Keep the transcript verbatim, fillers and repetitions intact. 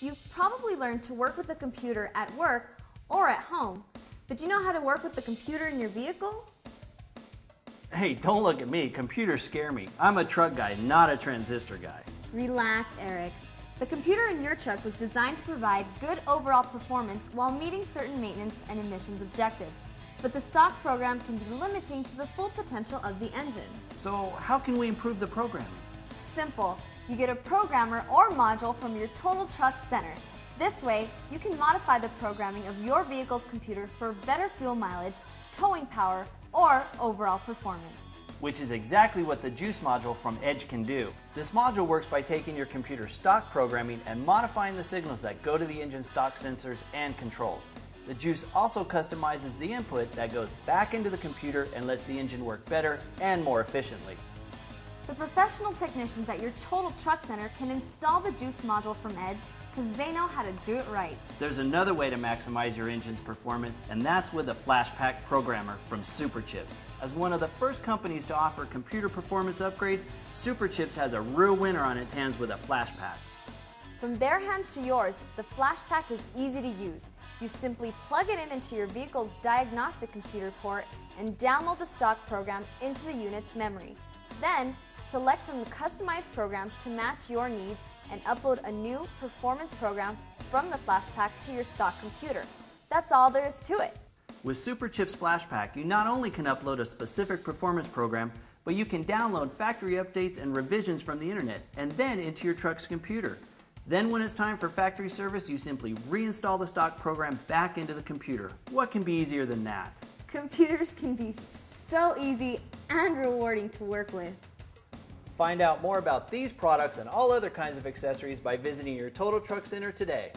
You've probably learned to work with a computer at work or at home, but do you know how to work with the computer in your vehicle? Hey, don't look at me. Computers scare me. I'm a truck guy, not a transistor guy. Relax, Eric. The computer in your truck was designed to provide good overall performance while meeting certain maintenance and emissions objectives. But the stock program can be limiting to the full potential of the engine. So how can we improve the program? Simple. You get a programmer or module from your Total Truck Center. This way, you can modify the programming of your vehicle's computer for better fuel mileage, towing power, or overall performance. Which is exactly what the Juice module from Edge can do. This module works by taking your computer's stock programming and modifying the signals that go to the engine's stock sensors and controls. The Juice also customizes the input that goes back into the computer and lets the engine work better and more efficiently. The professional technicians at your Total Truck Center can install the Juice module from Edge because they know how to do it right. There's another way to maximize your engine's performance, and that's with a Flashpaq programmer from Superchips. As one of the first companies to offer computer performance upgrades, Superchips has a real winner on its hands with a Flashpaq. From their hands to yours, the Flashpaq is easy to use. You simply plug it in into your vehicle's diagnostic computer port and download the stock program into the unit's memory. Then, select from the customized programs to match your needs and upload a new performance program from the Flashpaq to your stock computer. That's all there is to it. With Superchips Flashpaq, you not only can upload a specific performance program, but you can download factory updates and revisions from the internet and then into your truck's computer. Then when it's time for factory service, you simply reinstall the stock program back into the computer. What can be easier than that? Computers can be so easy and rewarding to work with. Find out more about these products and all other kinds of accessories by visiting your Total Truck Center today.